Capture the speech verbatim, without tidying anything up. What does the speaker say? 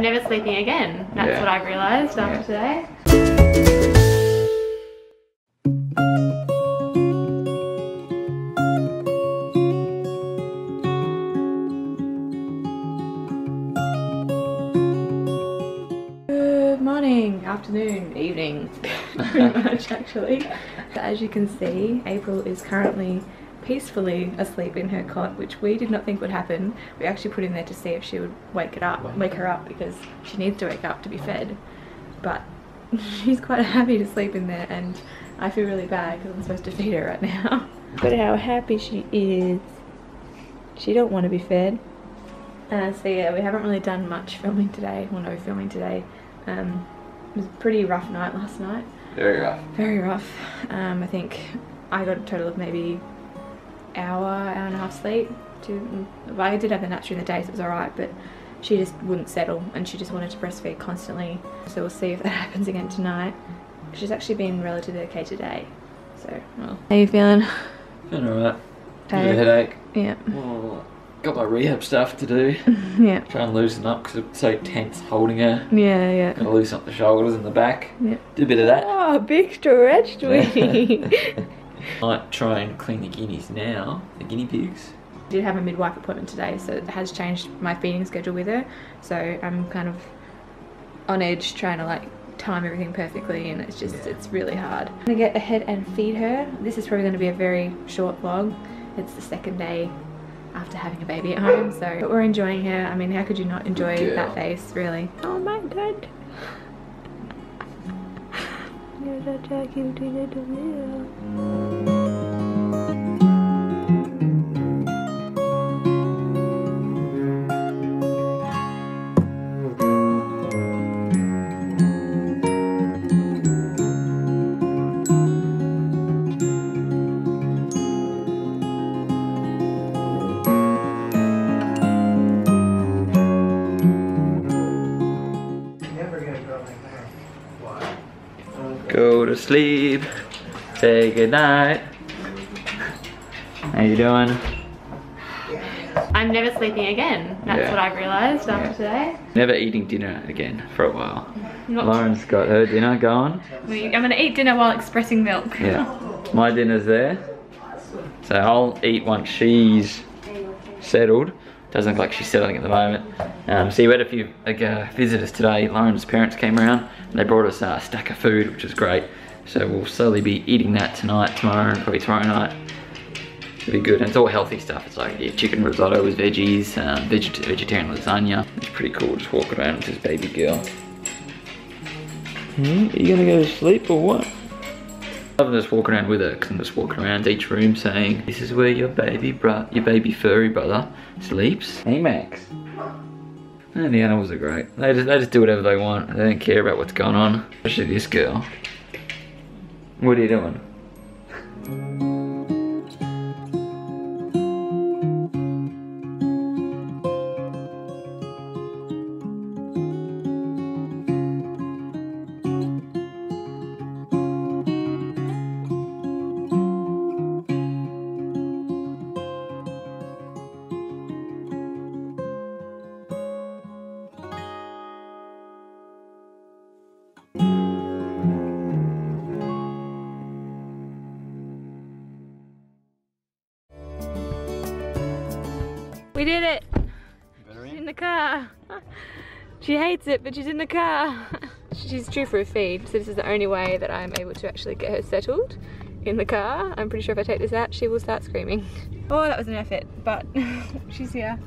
I'm never sleeping again. That's yeah. what I've realised after yeah. today. Afternoon, evening, pretty much actually. But as you can see, April is currently peacefully asleep in her cot, which we did not think would happen. We actually put in there to see if she would wake it up, wake her up, because she needs to wake up to be fed. But she's quite happy to sleep in there, and I feel really bad because I'm supposed to feed her right now. Look at how happy she is. She don't want to be fed. Uh, so yeah, we haven't really done much filming today. Well, no filming today. Um, It was a pretty rough night last night. Very rough. Very rough. Um, I think I got a total of maybe hour, hour and a half sleep. Two, well, I did have the naps during the day, so it was alright, but she just wouldn't settle and she just wanted to breastfeed constantly. So we'll see if that happens again tonight. She's actually been relatively okay today. So, well. How you feeling? Feeling alright. Got a headache. Yeah. Well, got my rehab stuff to do. Yeah. Try and loosen up because it's so tense holding her. Yeah, yeah. Gotta loosen up the shoulders and the back. Yeah. Do a bit of that. Oh, big stretch, we. Might try and clean the guineas now, the guinea pigs. I did have a midwife appointment today, so it has changed my feeding schedule with her. So I'm kind of on edge trying to like time everything perfectly, and it's just, yeah. it's really hard. I'm gonna get ahead and feed her. This is probably gonna be a very short vlog. It's the second day after having a baby at home, so but we're enjoying her. I mean, how could you not enjoy that face, really? Oh my god. Go to sleep, say good night. How you doing? I'm never sleeping again. That's yeah. what I've realised after yeah. today. Never eating dinner again for a while. Not Lauren's got her dinner going. We, I'm going to eat dinner while expressing milk. Yeah, my dinner's there. So I'll eat once she's settled. Doesn't look like she's settling at the moment. Um, so you had a few like, uh, visitors today. Lauren's parents came around and they brought us uh, a stack of food, which is great. So we'll slowly be eating that tonight, tomorrow, and probably tomorrow night. It'll be good. And it's all healthy stuff. It's like yeah, chicken risotto with veggies, um, veg vegetarian lasagna. It's pretty cool, just walk around with this baby girl. Hmm? Are you gonna go to sleep or what? I'm just walking around with her because I'm just walking around each room saying, this is where your baby bro your baby furry brother sleeps. Hey Max. And the animals are great. They just, they just do whatever they want. They don't care about what's going on. Especially this girl. What are you doing? We did it! She's in the car! She hates it, but she's in the car! She's due for a feed, so this is the only way that I'm able to actually get her settled in the car. I'm pretty sure if I take this out, she will start screaming. Oh, that was an effort, but she's here.